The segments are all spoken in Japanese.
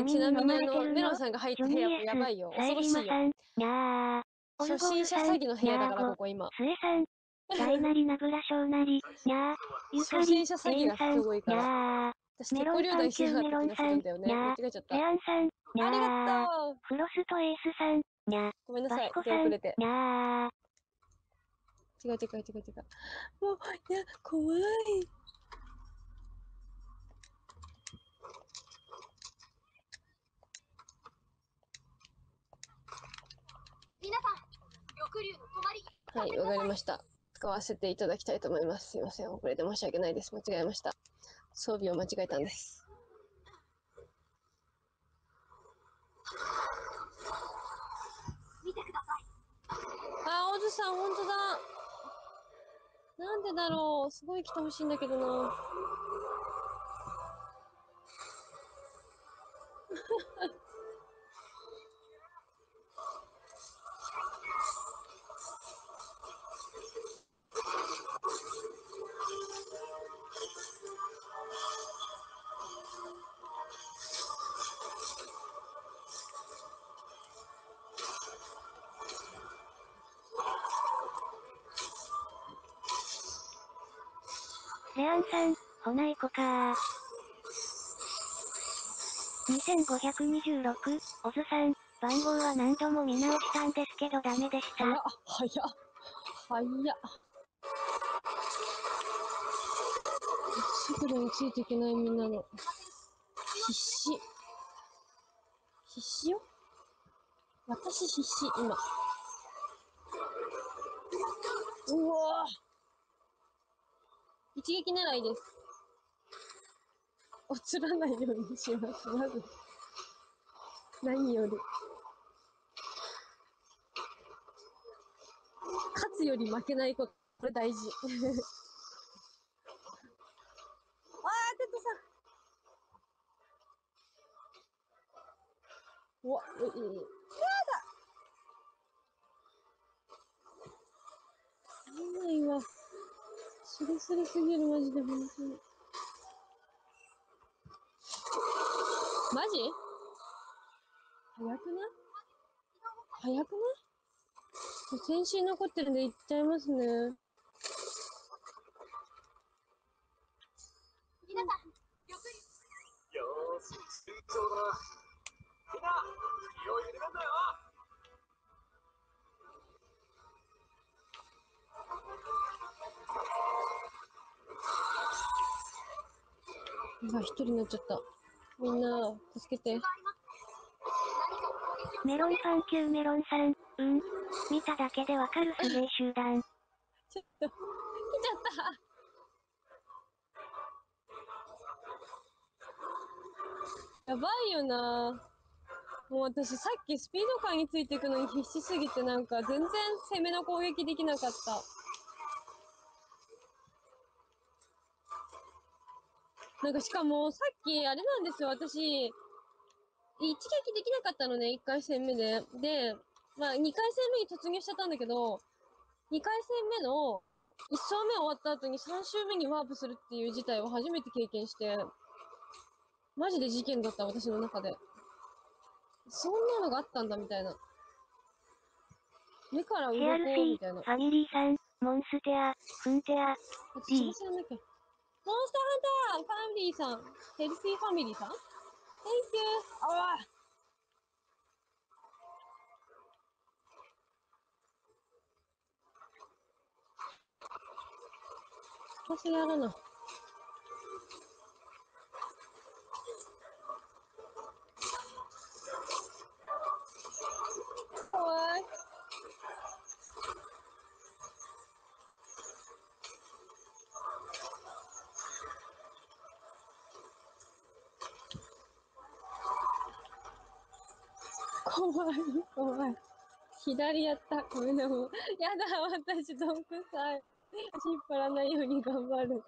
さん、ちなみにメロンさんが入った部屋もやばいよ。恐ろしいよ。初心者詐欺の部屋だから、ここ今。大なりなぐら小なり、にゃー、ゆかり、初心者詐欺がすごいから。私、鉄鋼領団しながらとかするんだよね。間違えちゃった。ペアンさん、にゃー、ありがとう。フロストエースさん、にゃー、ごめんなさい、手遅れて。にゃー。違う。もう、いや、怖い。皆さん、緑龍の泊まり。はい、わかりました。使わせていただきたいと思います。すいません、遅れて申し訳ないです。間違えました。装備を間違えたんです。見てください。あ、オズさん、本当だ。なんでだろう。すごい来てほしいんだけどな。レアンさん、ほないこかー。2526、オズさん、番号は何度も見直したんですけどダメでした。早っ。速度についていけないみんなの。必死よ。私必死、今。うわぁ。一撃ならいいです。映らないようにします。まず。何より。勝つより負けないこと。これ大事。ああ、テッドさん。うわ、やだ。スレすぎる、マジで本当に。マジ？早くない？先週残ってるんで行っちゃいますね。皆さん、よくに。よーし、順調だ。みんな、気を緩めんなよ。今一人になっちゃった。みんな、助けて。メロンさん、旧メロンさん、うん。見ただけでわかるすげえ集団。来ちゃった。やばいよな。もう私、さっきスピード感についていくのに必死すぎて、なんか全然攻めの攻撃できなかった。なんかしかも、さっき、あれなんですよ、私、一撃できなかったのね、1回戦目で。で、まあ、2回戦目に突入しちゃったんだけど、2回戦目の1勝目終わった後に3周目にワープするっていう事態を初めて経験して、マジで事件だった、私の中で。そんなのがあったんだ、みたいな。目から鱗みたいな。ファミリーさん、モンステア、フンテア、私知らなきゃ。モンスターハンターファミリーさん、ヘルシーファミリーさん、Thank you。 ああ、私やらな。かわいい。怖い。左やった。これでも。やだ、私、どんくさい。足引っ張らないように頑張る。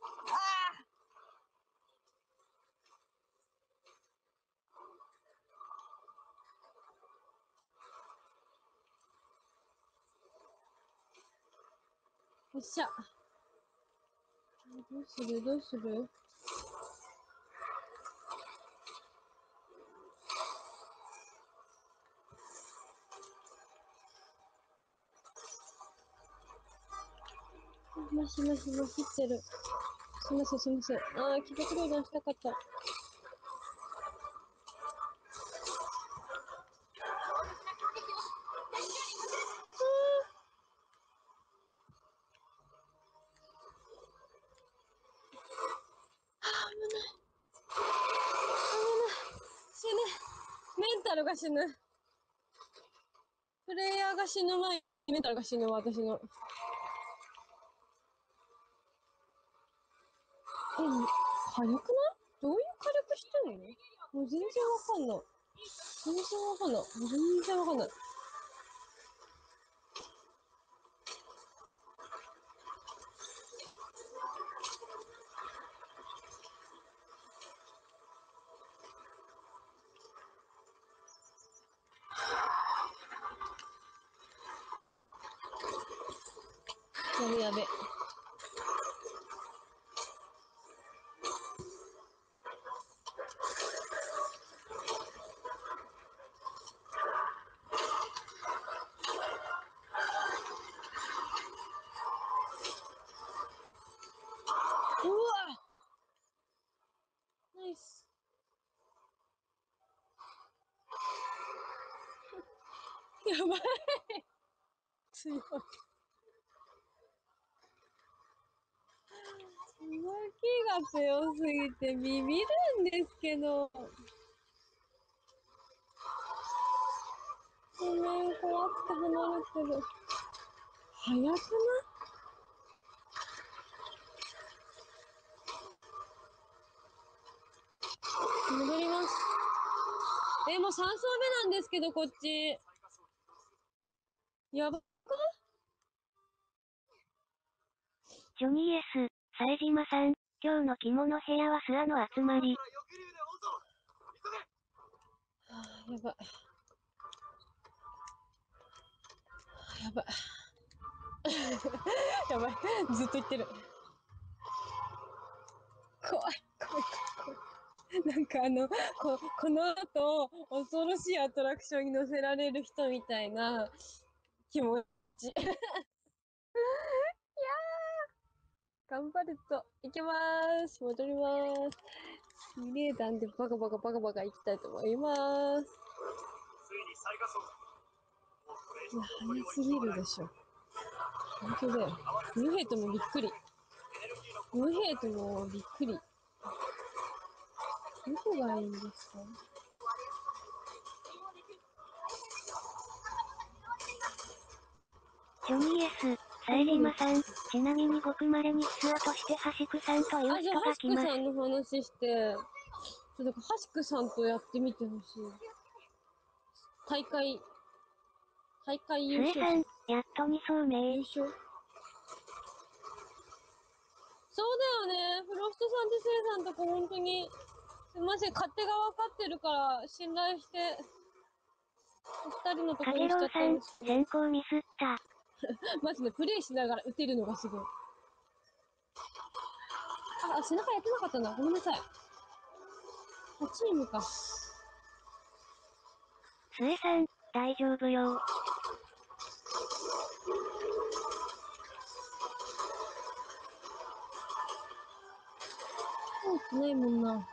ああ！よっしゃ。どうする？もしってる。すいません。ああ、気が狂い出したかった。死ぬ。プレイヤーが死ぬ前にメンタルが死ぬわ、私の。火力な？どういう火力してんの？もう全然わかんない。全然わかんない。やべ。うわ。ナイス。やばい。強い。動きが強すぎてビビるんですけど、ごめん、怖くて離れてる。早くない？戻ります。もう3層目なんですけど、こっちやばくない？ジョニーS、冴島さん、今日の着物部屋は諏訪の集まり。やばい。やばい。やばい。ずっと言ってる。怖い。なんかこの後、恐ろしいアトラクションに乗せられる人みたいな気持ち。頑張ると、行きまーす。戻りまーす。リレー弾でバカバカ行きたいと思いまーす。いや、早すぎるでしょ。本当だよ。ムヘイトもびっくり。どこがいいんですか？ジョニーS、冴島さん、ちなみにごくまれにツアーとしてハシクさんという人が来ます。ハシクさんの話して、ちょっとハシクさんとやってみてほしい。大会優勝。スエさん、やっと2層目。優勝。そうだよね。フロストさんとスエさんとか本当に、すいません、勝手が分かってるから、信頼して、お二人のところに来ちゃったんです。かげろうさん、先行ミスった。マジでプレイしながら打てるのがすごい。あ、背中やってなかったな。ごめんなさい。チームか。末さん、大丈夫よ。そうないもんな。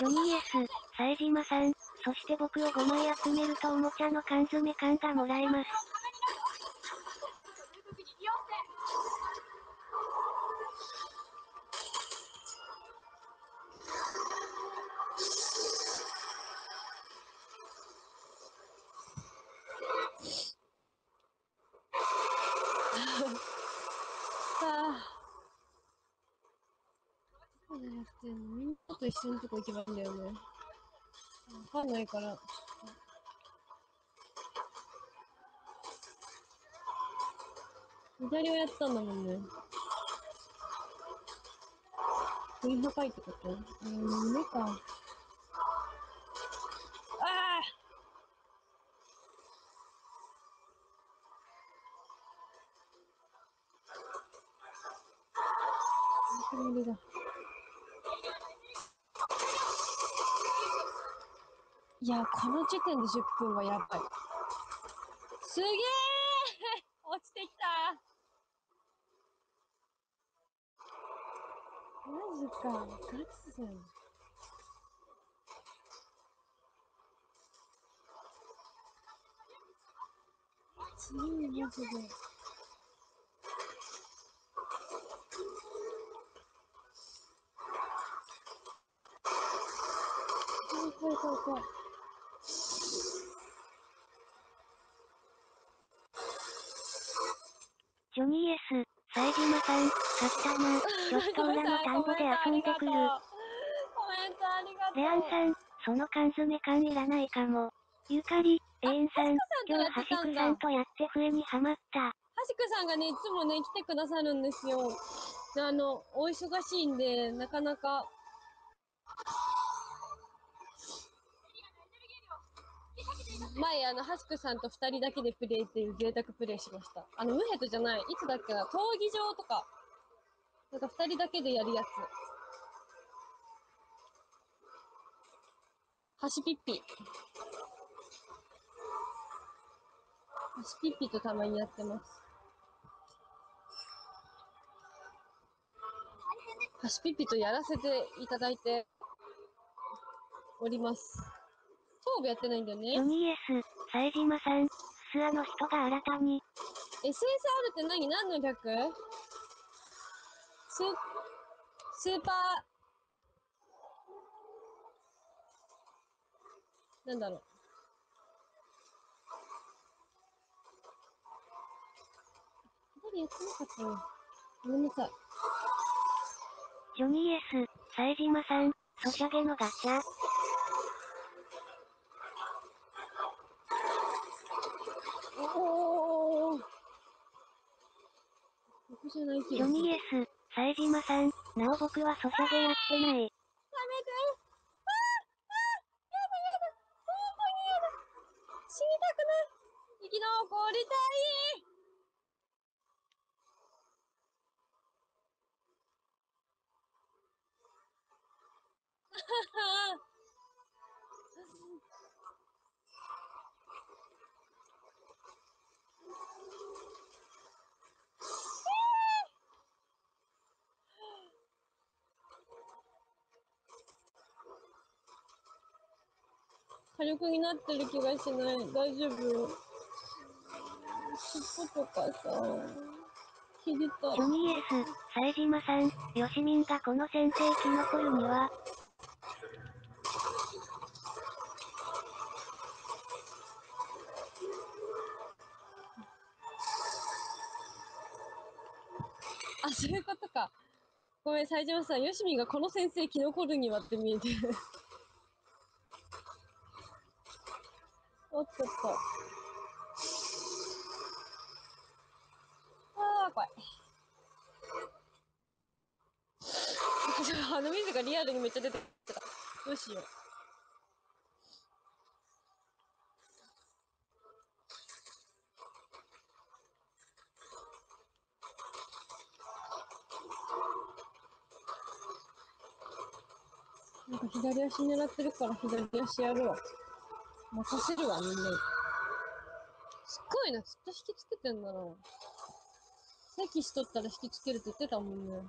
ジョニーS、冴島さん、そして僕を5枚集めるとおもちゃの缶詰缶がもらえます。一緒のとこ行けばいいんだよね。わかんないから。左をやってたんだもんね。振り高いってこと？夢か。ああ！無理だ。いや、この時点で10分はやばい。すげえ落ちてきた。マジか、ガチじゃん。すごいマジで。怖い怖い怖い。ジョニー S、冴島さん、勝ったな。ちょっと裏の田んぼで遊んでくる。レアンさん、その缶詰缶いらないかも。ゆかり、永遠さん、今日はしくさんとやって笛にハマった。はしくさんがね、いつもね、来てくださるんですよ。お忙しいんで、なかなか。前、はしくさんと2人だけでプレイっていう贅沢プレイしました。ムヘトじゃない。いつだっけな、闘技場とか。なんか2人だけでやるやつ。はしぴっぴ。足ピッピとたまにやってます。足ピッピとやらせていただいております。頭部やってないんだよね。ジョニー S、冴島さん、諏訪の人が新たに。SSR って何の略？スーパー、なんだろう。やってなかったな。ごめんなさい。ジョニー S、冴島さん、ソシャゲのガチャ。おお。僕じゃないけど。ジョニー S、冴島さん、なお僕はソシャゲやってない。ダメだよ。やだ。本当にやだ。死にたくない。生き残りたい。火力になってる気がしない。大丈夫？尻尾とかさ。ジョニー S、冴島さん、よしみんがこの先生生き残るにはあ、そういうことか。ごめん、冴島さん、よしみんがこの先生生き残るにはって見えてるおっとっと。水がリアルにめっちゃ出てきた。どうしよう。なんか左足狙ってるから左足やるわ。任せるわ、みんな。すっごいな、ずっと引きつけてんだな。席しとったら引きつけるって言ってたもんね。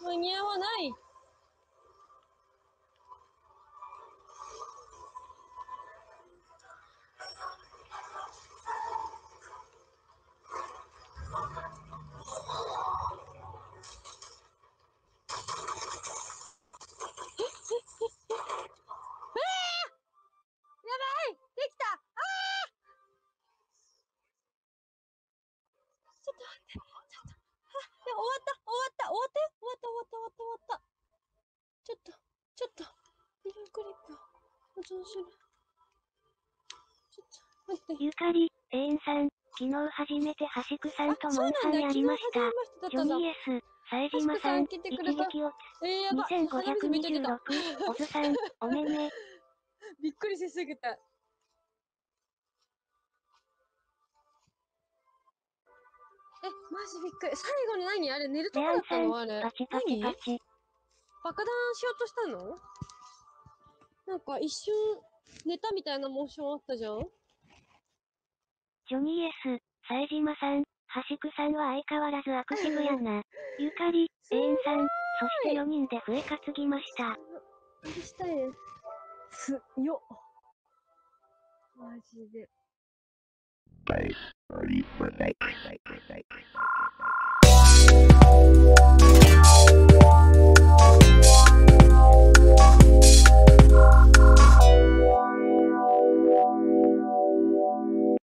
間に合わない。ゆかり、永遠さん、昨日初めてはしくさんとモンさんやりました。ジョニー S、冴島さん、一撃を2526、おずさん、おめめ。びっくりしすぎた。マジびっくり。最後の何あれ、寝るとこだったのあれ。何爆弾しようとしたの？なんか一瞬寝たみたいなモーションあったじゃん。ジョニー S、冴島さん、橋久さんは相変わらずアクティブやな。ゆかり、えんさん、そして4人で笛担ぎました。あれしたいです。よっ。マジで。